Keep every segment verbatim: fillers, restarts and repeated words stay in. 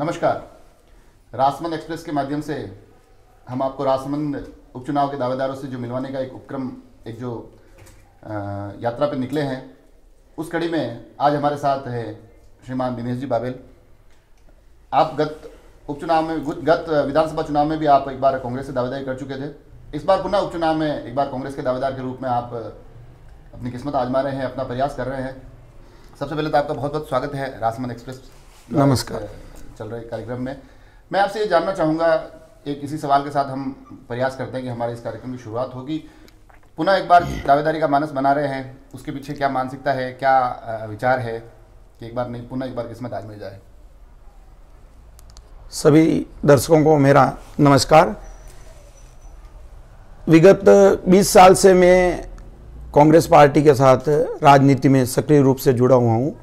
नमस्कार। राजसमंद एक्सप्रेस के माध्यम से हम आपको राजसमंद उपचुनाव के दावेदारों से जो मिलवाने का एक उपक्रम, एक जो आ, यात्रा पर निकले हैं, उस कड़ी में आज हमारे साथ है श्रीमान दिनेश जी बाबेल। आप गत उपचुनाव में, गत विधानसभा चुनाव में भी आप एक बार कांग्रेस से दावेदारी कर चुके थे। इस बार पुनः उपचुनाव में एक बार कांग्रेस के दावेदार के रूप में आप अपनी किस्मत आजमा रहे हैं, अपना प्रयास कर रहे हैं। सबसे पहले तो आपका बहुत बहुत स्वागत है राजसमंद एक्सप्रेस नमस्कार चल रहे कार्यक्रम में। मैं आपसे ये जानना चाहूँगा, एक इसी सवाल के साथ हम प्रयास करते हैं कि हमारे इस कार्यक्रम की शुरुआत होगी। पुनः एक बार दावेदारी का मानस बना रहे हैं, उसके पीछे क्या मानसिकता है, क्या विचार है कि एक बार नहीं, पुनः एक बार किस्मत आजमाई जाए? सभी दर्शकों को मेरा नमस्कार। विगत बीस साल से मैं कांग्रेस पार्टी के साथ राजनीति में सक्रिय रूप से जुड़ा हुआ हूँ।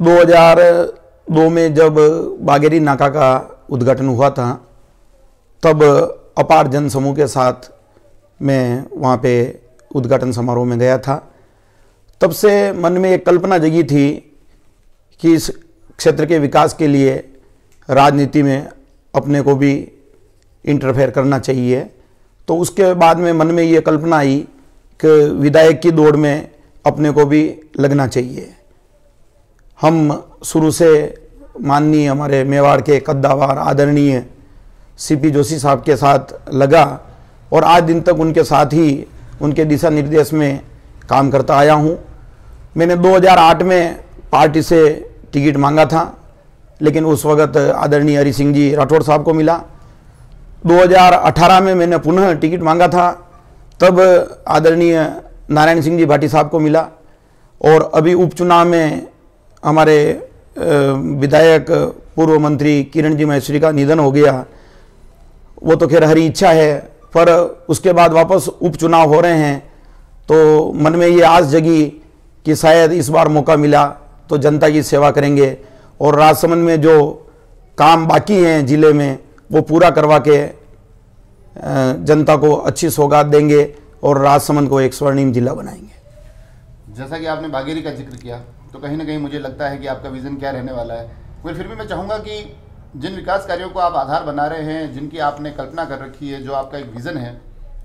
दो हज़ार दो में जब बागेरी नाका का उद्घाटन हुआ था, तब अपार जन समूह के साथ मैं वहाँ पे उद्घाटन समारोह में गया था। तब से मन में एक कल्पना जगी थी कि इस क्षेत्र के विकास के लिए राजनीति में अपने को भी इंटरफेयर करना चाहिए। तो उसके बाद में मन में ये कल्पना आई कि विधायक की दौड़ में अपने को भी लगना चाहिए। हम शुरू से माननीय हमारे मेवाड़ के कद्दावर आदरणीय सीपी जोशी साहब के साथ लगा और आज दिन तक उनके साथ ही, उनके दिशा निर्देश में काम करता आया हूँ। मैंने दो हज़ार आठ में पार्टी से टिकट मांगा था, लेकिन उस वक्त आदरणीय हरि सिंह जी राठौड़ साहब को मिला। दो हज़ार अठारह में मैंने पुनः टिकट मांगा था, तब आदरणीय नारायण सिंह जी भाटी साहब को मिला। और अभी उपचुनाव में हमारे विधायक पूर्व मंत्री किरण जी महेश्वरी का निधन हो गया। वो तो खैर हरी इच्छा है, पर उसके बाद वापस उपचुनाव हो रहे हैं, तो मन में ये आस जगी कि शायद इस बार मौका मिला तो जनता की सेवा करेंगे और राजसमंद में जो काम बाकी हैं ज़िले में, वो पूरा करवा के जनता को अच्छी सौगात देंगे और राजसमंद को एक स्वर्णिम जिला बनाएंगे। जैसा कि आपने बागेरी का जिक्र किया, तो कहीं ना कहीं मुझे लगता है कि आपका विज़न क्या रहने वाला है। मगर फिर भी मैं चाहूँगा कि जिन विकास कार्यों को आप आधार बना रहे हैं, जिनकी आपने कल्पना कर रखी है, जो आपका एक विज़न है,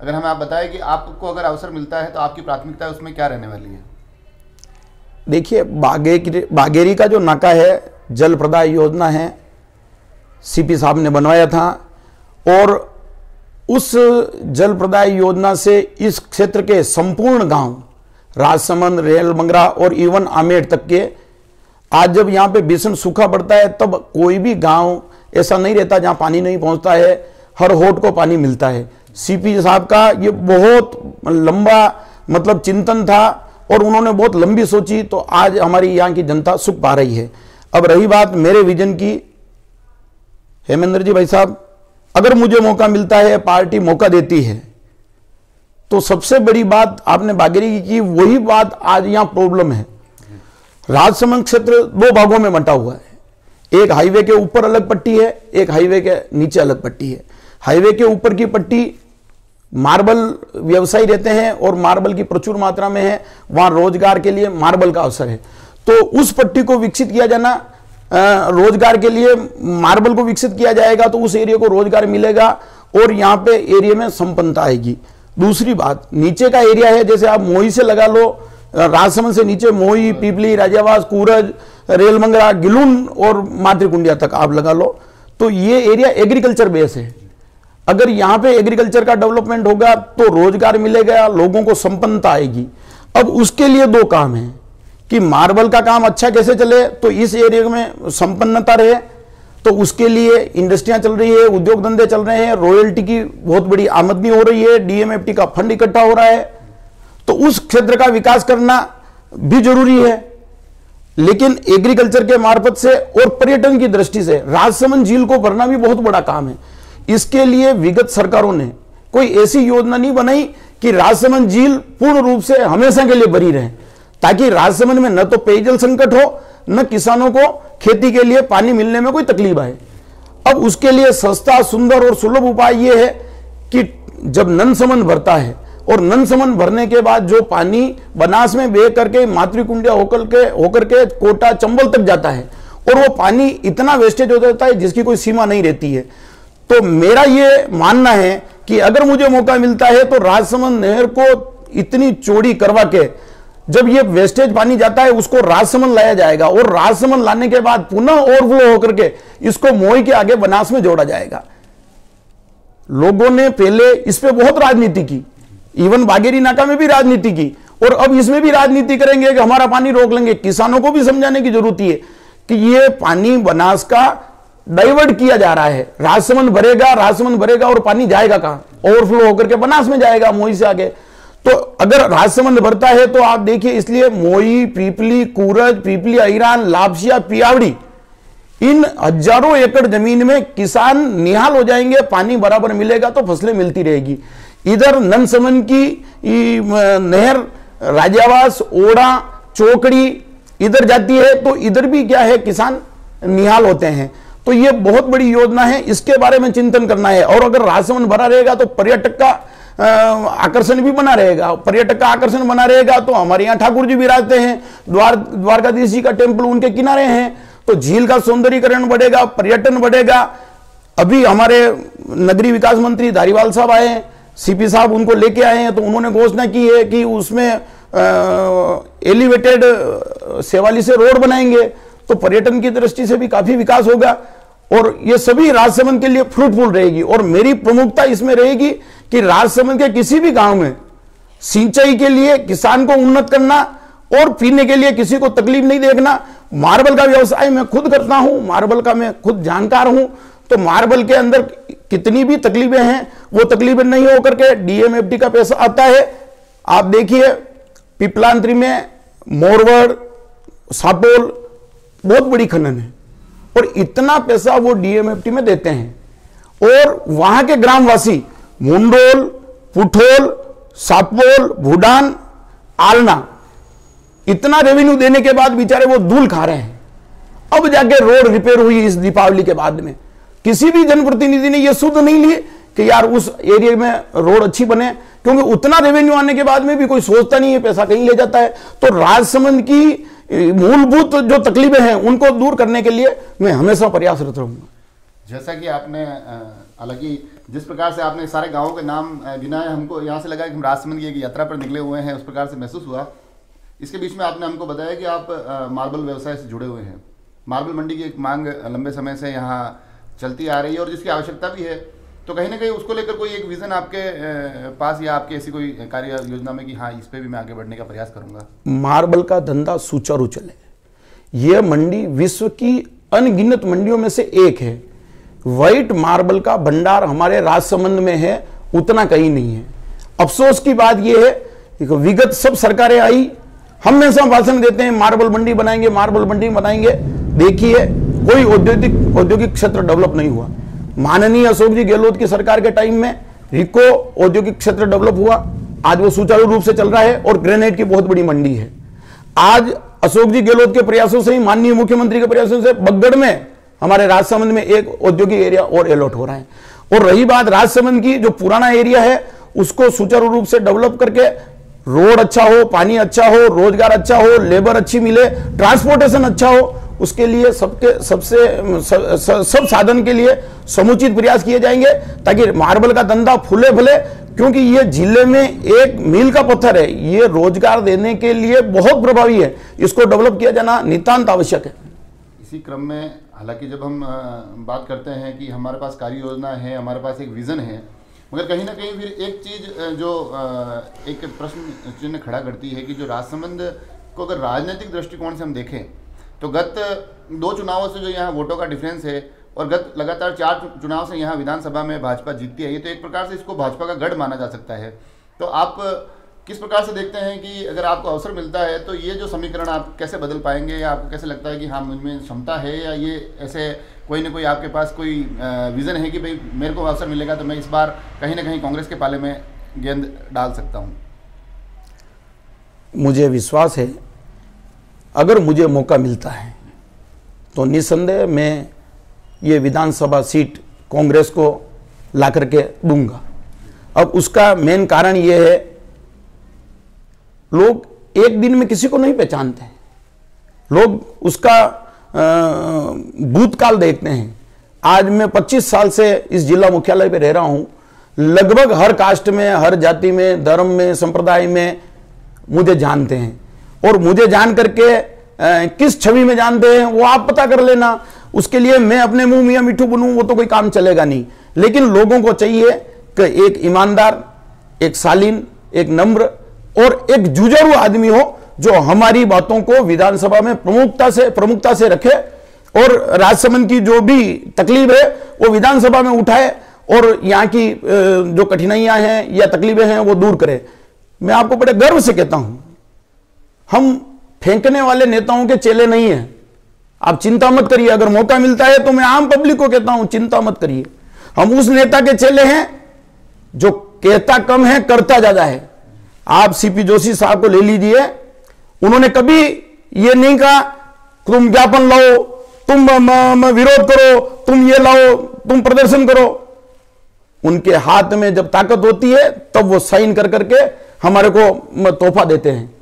अगर हमें आप बताएं कि आपको अगर अवसर मिलता है तो आपकी प्राथमिकता उसमें क्या रहने वाली है? देखिए, बागेरी बागेरी का जो नाका है, जल प्रदाय योजना है, सीपी साहब ने बनवाया था। और उस जल प्रदाय योजना से इस क्षेत्र के संपूर्ण गाँव राजसमंद, रेलमंगरा और इवन आमेर तक के, आज जब यहाँ पे भीषण सूखा पड़ता है, तब कोई भी गांव ऐसा नहीं रहता जहाँ पानी नहीं पहुँचता है। हर होट को पानी मिलता है। सीपी साहब का ये बहुत लंबा मतलब चिंतन था और उन्होंने बहुत लंबी सोची, तो आज हमारी यहाँ की जनता सुख पा रही है। अब रही बात मेरे विजन की, हेमेंद्र जी भाई साहब, अगर मुझे मौका मिलता है, पार्टी मौका देती है, तो सबसे बड़ी बात आपने बागेरी की, वही बात आज यहाँ प्रॉब्लम है। राजसमंद क्षेत्र दो भागों में बंटा हुआ है। एक हाईवे के ऊपर अलग पट्टी है, एक हाईवे के नीचे अलग पट्टी है। हाईवे के ऊपर की पट्टी मार्बल व्यवसायी रहते हैं और मार्बल की प्रचुर मात्रा में है, वहाँ रोजगार के लिए मार्बल का अवसर है। तो उस पट्टी को विकसित किया जाना, रोजगार के लिए मार्बल को विकसित किया जाएगा तो उस एरिया को रोजगार मिलेगा और यहाँ पे एरिया में संपन्नता आएगी। दूसरी बात, नीचे का एरिया है, जैसे आप मोही से लगा लो, राजसमंद से नीचे मोही, पिपली, राजावास, कुरज, रेलमंगरा, गिलून और मातृकुंडिया तक आप लगा लो, तो ये एरिया एग्रीकल्चर बेस है। अगर यहाँ पे एग्रीकल्चर का डेवलपमेंट होगा तो रोजगार मिलेगा, लोगों को संपन्नता आएगी। अब उसके लिए दो काम है कि मार्बल का काम अच्छा कैसे चले, तो इस एरिया में संपन्नता रहे, तो उसके लिए इंडस्ट्रियाँ चल रही है, उद्योग धंधे चल रहे हैं, रॉयल्टी की बहुत बड़ी आमदनी हो रही है, डीएमएफटी का फंड इकट्ठा हो रहा है, तो उस क्षेत्र का विकास करना भी जरूरी है। लेकिन एग्रीकल्चर के मार्फत से और पर्यटन की दृष्टि से राजसमंद झील को भरना भी बहुत बड़ा काम है। इसके लिए विगत सरकारों ने कोई ऐसी योजना नहीं बनाई कि राजसमंद झील पूर्ण रूप से हमेशा के लिए भरी रहे, ताकि राजसमंद में न तो पेयजल संकट हो, न किसानों को खेती के लिए पानी मिलने में कोई तकलीफ आए। अब उसके लिए सस्ता, सुंदर और सुलभ उपाय यह है कि जब नंदसमंद भरता है और नंदसमंद भरने के बाद जो पानी बनास में बह करके मातृकुंडिया होकर के होकर के कोटा, चंबल तक जाता है, और वो पानी इतना वेस्टेज हो जाता है जिसकी कोई सीमा नहीं रहती है। तो मेरा ये मानना है कि अगर मुझे मौका मिलता है तो राजसमंद नहर को इतनी चौड़ी करवा के जब ये वेस्टेज पानी जाता है उसको राजसमंद लाया जाएगा और राजसमंद लाने के बाद पुनः ओवरफ्लो होकर के इसको मोही के आगे बनास में जोड़ा जाएगा। लोगों ने पहले इस पे बहुत राजनीति की, इवन बागेरी नाका में भी राजनीति की और अब इसमें भी राजनीति करेंगे कि हमारा पानी रोक लेंगे। किसानों को भी समझाने की जरूरत है कि ये पानी बनास का डाइवर्ट किया जा रहा है, राजसमंद भरेगा, राजसमंद भरेगा और पानी जाएगा कहां? ओवरफ्लो होकर के बनास में जाएगा मोही से आगे। तो अगर राजसमंद भरता है तो आप देखिए, इसलिए मोही, पीपली, कुरज, पीपली अहिरान, लापसिया, पियावड़ी, इन हजारों एकड़ जमीन में किसान निहाल हो जाएंगे। पानी बराबर मिलेगा तो फसलें मिलती रहेगी। इधर नंदसमन की नहर राजावास, ओड़ा, चोकड़ी इधर जाती है तो इधर भी क्या है, किसान निहाल होते हैं। तो ये बहुत बड़ी योजना है, इसके बारे में चिंतन करना है। और अगर राजसमंद भरा रहेगा तो पर्यटक का आकर्षण भी बना रहेगा, पर्यटक का आकर्षण बना रहेगा तो हमारे यहाँ ठाकुर जी विराजते हैं, द्वार द्वारकाधीश जी का टेम्पल उनके किनारे हैं, तो झील का सौंदर्यीकरण बढ़ेगा, पर्यटन बढ़ेगा। अभी हमारे नगरीय विकास मंत्री धारीवाल साहब आए हैं, सीपी साहब उनको लेके आए हैं, तो उन्होंने घोषणा की है कि उसमें एलिवेटेड सेवाली से रोड बनाएंगे, तो पर्यटन की दृष्टि से भी काफी विकास होगा और ये सभी राजसमंद के लिए फ्रूटफुल रहेगी। और मेरी प्रमुखता इसमें रहेगी कि राजसमंद के किसी भी गांव में सिंचाई के लिए किसान को उन्नत करना और पीने के लिए किसी को तकलीफ नहीं देखना। मार्बल का व्यवसाय मैं खुद करता हूं, मार्बल का मैं खुद जानकार हूं, तो मार्बल के अंदर कितनी भी तकलीफें हैं वो तकलीफें नहीं होकर के डीएमएफटी का पैसा आता है। आप देखिए पिपलांत्री में मोरवड, सातोल बहुत बड़ी खनन है और इतना पैसा वो डीएमएफटी में देते हैं और वहां के ग्रामवासी मुंडोल, पुथोल, सातोल, भूडान, आलना इतना रेवेन्यू देने के बाद बेचारे वो धूल खा रहे हैं। अब जाके रोड रिपेयर हुई इस दीपावली के बाद में। किसी भी जनप्रतिनिधि ने ये सुध नहीं लिए कि यार उस एरिया में रोड अच्छी बने, क्योंकि उतना रेवेन्यू आने के बाद में भी कोई सोचता नहीं है, पैसा कहीं ले जाता है। तो राजसमंद की मूलभूत जो तकलीफें हैं उनको दूर करने के लिए मैं हमेशा प्रयासरत रहूंगा। जैसा कि आपने, हालांकि जिस प्रकार से आपने सारे गांवों के नाम गिनाए, हमको यहाँ से लगा कि हम राजसमंद की एक यात्रा पर निकले हुए हैं, उस प्रकार से महसूस हुआ। इसके बीच में आपने हमको बताया कि आप मार्बल व्यवसाय से जुड़े हुए हैं। मार्बल मंडी की एक मांग लंबे समय से यहाँ चलती आ रही है और जिसकी आवश्यकता भी है, तो कहीं ना कहीं उसको लेकर कोई एक विजन आपके पास या आपके ऐसी कोई कार्य योजना में कि हाँ इस पे भी मैं आगे बढ़ने का प्रयास करूंगा? मार्बल का धंधा सुचारू चले। यह मंडी विश्व की अनगिनत मंडियों में से एक है। वाइट मार्बल का भंडार हमारे राजसमंद में है, उतना कहीं नहीं है। अफसोस की बात यह है, विगत सब सरकारें आई, हमेशा भाषण देते हैं मार्बल मंडी बनाएंगे, मार्बल मंडी बनाएंगे, देखिए कोई औद्योगिक औद्योगिक क्षेत्र डेवलप नहीं हुआ। माननीय अशोक जी गहलोत की सरकार के टाइम में रिको औद्योगिक क्षेत्र डेवलप हुआ, आज वो सुचारू रूप से चल रहा है और ग्रेनाइट की बहुत बड़ी मंडी है। आज अशोक जी गहलोत के प्रयासों से ही, माननीय मुख्यमंत्री के प्रयासों से बगड़ में हमारे राजसमंद में एक औद्योगिक एरिया और अलॉट हो रहा है। और रही बात राजसमंद की, जो पुराना एरिया है उसको सुचारू रूप से डेवलप करके रोड अच्छा हो, पानी अच्छा हो, रोजगार अच्छा हो, लेबर अच्छी मिले, ट्रांसपोर्टेशन अच्छा हो, उसके लिए सबके सबसे सब, सब साधन के लिए समुचित प्रयास किए जाएंगे ताकि मार्बल का धंधा फूले फूले, क्योंकि ये जिले में एक मील का पत्थर है। ये रोजगार देने के लिए बहुत प्रभावी है, इसको डेवलप किया जाना नितांत आवश्यक है। इसी क्रम में, हालांकि जब हम बात करते हैं कि हमारे पास कार्य योजना है, हमारे पास एक विजन है, मगर कहीं ना कहीं फिर एक चीज जो एक प्रश्न चिन्ह खड़ा करती है कि जो राजसमंद को अगर राजनीतिक दृष्टिकोण से हम देखें तो गत दो चुनावों से जो यहाँ वोटों का डिफरेंस है और गत लगातार चार चुनाव से यहाँ विधानसभा में भाजपा जीतती आई है, तो एक प्रकार से इसको भाजपा का गढ़ माना जा सकता है। तो आप किस प्रकार से देखते हैं कि अगर आपको अवसर मिलता है तो ये जो समीकरण आप कैसे बदल पाएंगे, या आपको कैसे लगता है कि हाँ मुझमें क्षमता है, या ये ऐसे कोई ना कोई आपके पास कोई विज़न है कि भाई मेरे को अवसर मिलेगा तो मैं इस बार कहीं ना कहीं कांग्रेस के पाले में गेंद डाल सकता हूँ? मुझे विश्वास है अगर मुझे मौका मिलता है तो निसंदेह मैं ये विधानसभा सीट कांग्रेस को ला करके दूंगा। अब उसका मेन कारण ये है, लोग एक दिन में किसी को नहीं पहचानते, लोग उसका भूतकाल देखते हैं। आज मैं पच्चीस साल से इस जिला मुख्यालय पे रह रहा हूं, लगभग हर कास्ट में, हर जाति में, धर्म में, संप्रदाय में मुझे जानते हैं, और मुझे जान करके किस छवि में जानते हैं वो आप पता कर लेना। उसके लिए मैं अपने मुंह मियां मिठू बनूं वो तो कोई काम चलेगा नहीं, लेकिन लोगों को चाहिए कि एक ईमानदार, एक शालीन, एक नम्र और एक जुझारू आदमी हो जो हमारी बातों को विधानसभा में प्रमुखता से प्रमुखता से रखे और राजसमंद की जो भी तकलीफ है वो विधानसभा में उठाए और यहाँ की जो कठिनाइयां हैं या तकलीफें हैं वो दूर करे। मैं आपको बड़े गर्व से कहता हूं, हम फेंकने वाले नेताओं के चेले नहीं हैं। आप चिंता मत करिए, अगर मौका मिलता है तो मैं आम पब्लिक को कहता हूं चिंता मत करिए, हम उस नेता के चेले हैं जो कहता कम है करता ज्यादा है। आप सीपी जोशी साहब को ले लीजिए, उन्होंने कभी ये नहीं कहा तुम ज्ञापन लाओ, तुम विरोध करो, तुम ये लाओ, तुम प्रदर्शन करो। उनके हाथ में जब ताकत होती है तब वो साइन कर करके हमारे को तोहफा देते हैं।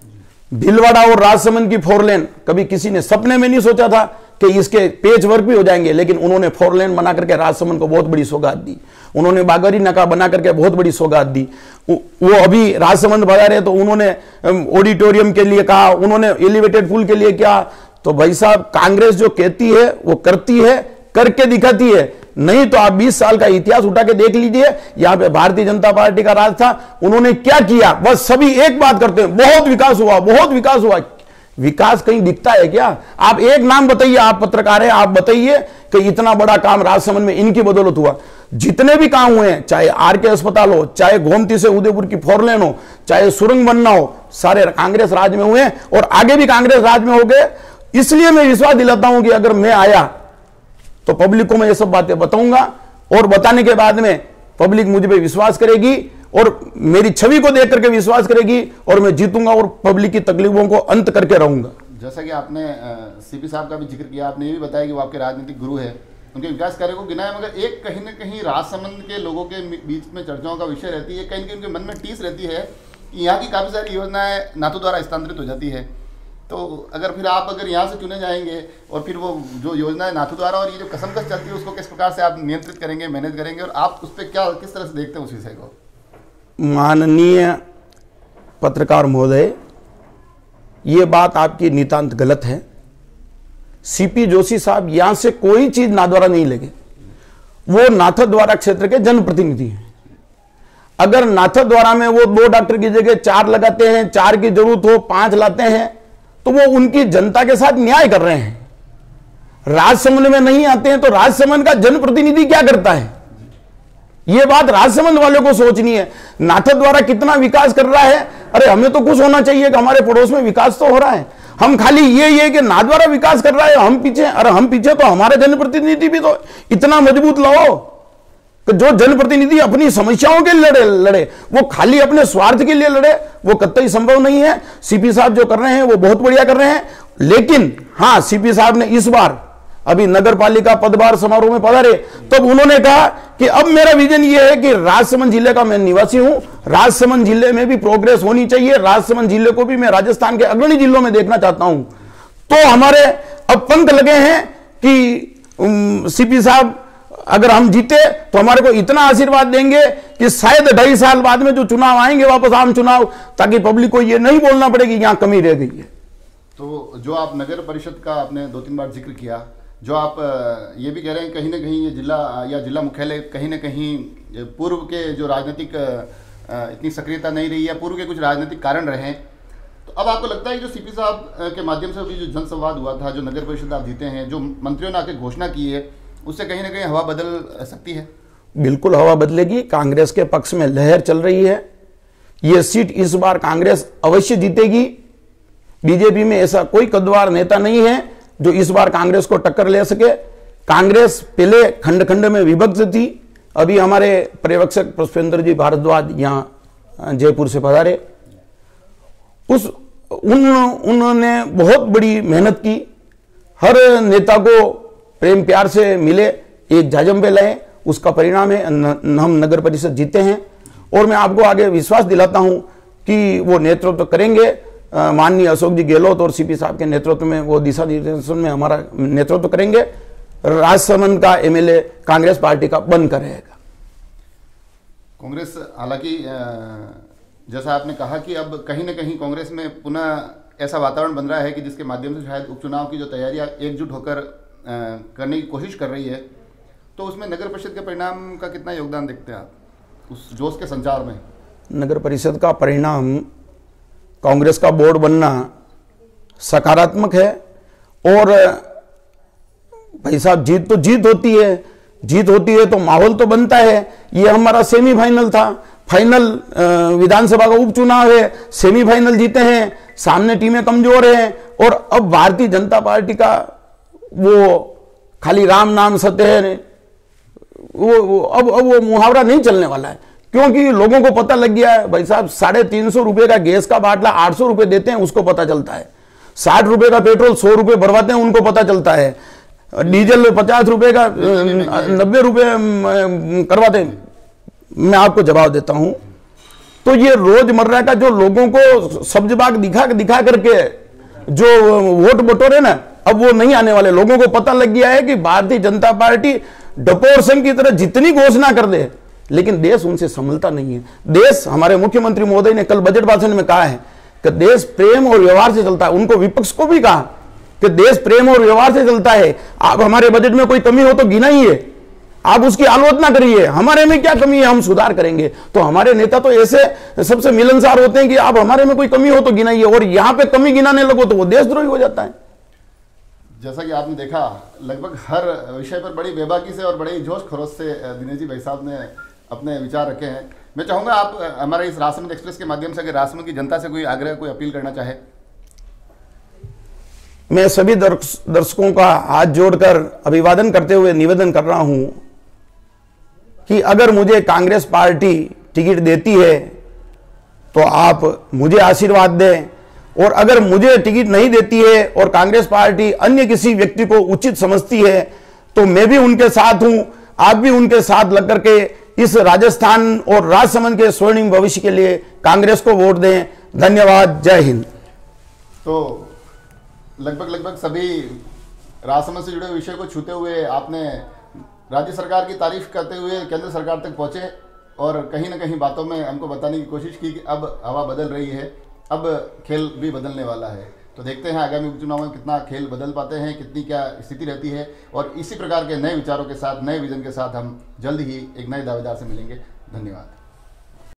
भीलवाड़ा और राजसमंद की फोरलेन कभी किसी ने सपने में नहीं सोचा था कि इसके पेच वर्क भी हो जाएंगे, लेकिन उन्होंने फोरलेन बना करके राजसमंद को बहुत बड़ी सौगात दी। उन्होंने बागेरी नाका बना करके बहुत बड़ी सौगात दी। वो अभी राजसमंद बाजार है तो उन्होंने ऑडिटोरियम के लिए कहा, उन्होंने एलिवेटेड पुल के लिए कहा। तो भाई साहब, कांग्रेस जो कहती है वो करती है, करके दिखाती है। नहीं तो आप बीस साल का इतिहास उठा के देख लीजिए, यहां पे भारतीय जनता पार्टी का राज था, उन्होंने क्या किया, बस सभी एक बात करते हैं बहुत विकास हुआ, बहुत विकास हुआ। विकास कहीं दिखता है क्या? आप एक नाम बताइए, आप पत्रकार हैं, आप बताइए कि इतना बड़ा काम राजसमंद में इनकी बदौलत हुआ। जितने भी काम हुए हैं, चाहे आर के अस्पताल हो, चाहे गोमती से उदयपुर की फोरलेन हो, चाहे सुरंग बनना हो, सारे कांग्रेस राज में हुए हैं और आगे भी कांग्रेस राज में हो गए। इसलिए मैं विश्वास दिलाता हूं कि अगर मैं आया तो पब्लिक को मैं ये सब बातें बताऊंगा और बताने के बाद में पब्लिक मुझ पे विश्वास करेगी और मेरी छवि को देख करके विश्वास करेगी और मैं जीतूंगा और पब्लिक की तकलीफों को अंत करके रहूंगा। जैसा कि आपने सीपी साहब का भी जिक्र किया, आपने ये भी बताया कि वो आपके राजनीतिक गुरु है, उनके विकास कार्य को गिना है, मगर एक कहीं ना कहीं राजसमंद के लोगों के बीच में चर्चाओं का विषय रहती है, कहीं ना कहीं उनके मन में टीस रहती है कि यहाँ की काफ़ी सारी योजनाएं नाथू द्वारा स्थानांतरित हो जाती है। तो अगर फिर आप अगर यहाँ से चुने जाएंगे और फिर वो जो योजना है नाथू द्वारा और ये जो कसमकस चलती है उसको किस प्रकार से आप नियंत्रित करेंगे, मैनेज करेंगे और आप उस पर क्या किस तरह से देखते हैं उस विषय को? माननीय पत्रकार महोदय, ये बात आपकी नितांत गलत है। सीपी जोशी साहब यहाँ से कोई चीज़ नाथद्वारा नहीं लेंगे, वो नाथद्वारा क्षेत्र के जनप्रतिनिधि हैं। अगर नाथद्वारा में वो दो डॉक्टर की जगह चार लगाते हैं, चार की जरूरत हो पाँच लाते हैं, तो वो उनकी जनता के साथ न्याय कर रहे हैं। राजसमंद में नहीं आते हैं तो राजसमंद का जनप्रतिनिधि क्या करता है, ये बात राजसमंद वालों को सोचनी है। नाथद्वारा कितना विकास कर रहा है, अरे हमें तो कुछ होना चाहिए कि हमारे पड़ोस में विकास तो हो रहा है। हम खाली ये ये कि नाथद्वारा विकास कर रहा है, हम पीछे, अरे हम पीछे तो हमारे जनप्रतिनिधि भी तो इतना मजबूत लाओ कि जो जनप्रतिनिधि अपनी समस्याओं के लिए लड़े लड़े वो खाली अपने स्वार्थ के लिए लड़े, वो कतई संभव नहीं है। सीपी साहब जो कर रहे हैं वो बहुत बढ़िया कर रहे हैं, लेकिन हाँ, सीपी साहब ने इस बार अभी नगर पालिका पदभार समारोह में पधारे तब उन्होंने कहा कि अब मेरा विजन ये है कि राजसमंद जिले का मैं निवासी हूं, राजसमंद जिले में भी प्रोग्रेस होनी चाहिए, राजसमंद जिले को भी मैं राजस्थान के अग्रणी जिलों में देखना चाहता हूं। तो हमारे अब पंख लगे हैं कि सीपी साहब अगर हम जीते तो हमारे को इतना आशीर्वाद देंगे कि शायद ढाई साल बाद में जो चुनाव आएंगे वापस आम चुनाव, ताकि पब्लिक को ये नहीं बोलना पड़ेगी यहाँ कमी रह गई है। तो जो आप नगर परिषद का आपने दो तीन बार जिक्र किया, जो आप ये भी कह रहे हैं कहीं ना कहीं ये जिला या जिला मुख्यालय कहीं ना कहीं पूर्व के जो राजनीतिक इतनी सक्रियता नहीं रही है, पूर्व के कुछ राजनीतिक कारण रहे, तो अब आपको लगता है कि जो सीपी साहब के माध्यम से अभी जो जनसंवाद हुआ था, जो नगर परिषद आप जीते हैं, जो मंत्रियों ने आके घोषणा की है, उससे कहीं ना कहीं हवा बदल सकती है? बिल्कुल हवा बदलेगी, कांग्रेस के पक्ष में लहर चल रही है। यह सीट इस बार कांग्रेस अवश्य जीतेगी। बीजेपी में ऐसा कोई कद्दावर नेता नहीं है जो इस बार कांग्रेस को टक्कर ले सके। कांग्रेस पहले खंड खंड में विभक्त थी। अभी हमारे पर्यवेक्षक पुष्पेंद्र जी भारद्वाज यहाँ जयपुर से पधारे, उस उन, उन्होंने बहुत बड़ी मेहनत की, हर नेता को प्रेम प्यार से मिले, एक जाजम पे लाए, उसका परिणाम है न, हम नगर परिषद जीते हैं। और मैं आपको आगे विश्वास दिलाता हूं कि वो नेतृत्व तो करेंगे, माननीय अशोक जी गहलोत और सीपी साहब के नेतृत्व में वो दिशा निर्देशन में हमारा नेतृत्व करेंगे। राजसमंद का एमएलए कांग्रेस पार्टी का बनकर रहेगा। कांग्रेस हालांकि जैसा आपने कहा कि अब कहीं ना कहीं कांग्रेस में पुनः ऐसा वातावरण बन रहा है कि जिसके माध्यम से शायद उपचुनाव की जो तैयारियां एकजुट होकर करने की कोशिश कर रही है, तो उसमें नगर परिषद के परिणाम का कितना योगदान देखते हैं आप उस जोश के संचार में? नगर परिषद का परिणाम, कांग्रेस का बोर्ड बनना सकारात्मक है। और भाई साहब, जीत तो जीत होती है, जीत होती है तो माहौल तो बनता है। ये हमारा सेमीफाइनल था, फाइनल विधानसभा का उपचुनाव है, सेमीफाइनल जीते हैं, सामने टीमें कमजोर हैं। और अब भारतीय जनता पार्टी का वो खाली राम नाम सत्य है, वो, वो अब अब वो मुहावरा नहीं चलने वाला है, क्योंकि लोगों को पता लग गया है। भाई साहब, साढ़े तीन सौ रुपये का गैस का बाटला आठ सौ रुपये देते हैं उसको पता चलता है, साठ रुपये का पेट्रोल सौ रुपये भरवाते हैं उनको पता चलता है, डीजल पचास रुपये का नब्बे रुपये करवाते हैं। मैं आपको जवाब देता हूं, तो ये रोजमर्रा का जो लोगों को सब्जबाग दिखा दिखा करके जो वोट बटोरे ना, अब वो नहीं आने वाले। लोगों को पता लग गया है कि भारतीय जनता पार्टी डपोर सिंह की तरह जितनी घोषणा कर दे, लेकिन देश उनसे संभलता नहीं है। देश, हमारे मुख्यमंत्री महोदय ने कल बजट भाषण में कहा है कि देश प्रेम और व्यवहार से चलता है। उनको, विपक्ष को भी कहा कि देश प्रेम और व्यवहार से चलता है। आप हमारे बजट में कोई कमी हो तो गिनाइए, आप उसकी आलोचना करिए, हमारे में क्या कमी है, हम सुधार करेंगे। तो हमारे नेता तो ऐसे सबसे मिलनसार होते हैं कि आप हमारे में कोई कमी हो तो गिनाइए, और यहाँ पे कमी गिनाने लगो तो वो देशद्रोही हो जाता है। जैसा कि आपने देखा, लगभग हर विषय पर बड़ी बेबाकी से और बड़े जोश खरोश से दिनेश जी भाई साहब ने अपने विचार रखे हैं। मैं चाहूँगा आप हमारे इस राजसमंद एक्सप्रेस के माध्यम से अगर राजसमंद की जनता से कोई आग्रह, कोई अपील करना चाहे। मैं सभी दर्शकों का हाथ जोड़कर अभिवादन करते हुए निवेदन कर रहा हूँ कि अगर मुझे कांग्रेस पार्टी टिकट देती है तो आप मुझे आशीर्वाद दें, और अगर मुझे टिकट नहीं देती है और कांग्रेस पार्टी अन्य किसी व्यक्ति को उचित समझती है तो मैं भी उनके साथ हूं। आप भी उनके साथ लग करके इस राजस्थान और राजसमंद के स्वर्णिम भविष्य के लिए कांग्रेस को वोट दें। धन्यवाद, जय हिंद। तो लगभग लगभग सभी राजसमंद से जुड़े विषय को छूते हुए आपने राज्य सरकार की तारीफ करते हुए केंद्र सरकार तक पहुंचे और कहीं ना कहीं बातों में हमको बताने की कोशिश की कि अब हवा बदल रही है, अब खेल भी बदलने वाला है। तो देखते हैं आगामी उपचुनाव में कितना खेल बदल पाते हैं, कितनी क्या स्थिति रहती है। और इसी प्रकार के नए विचारों के साथ, नए विजन के साथ हम जल्द ही एक नए दावेदार से मिलेंगे। धन्यवाद।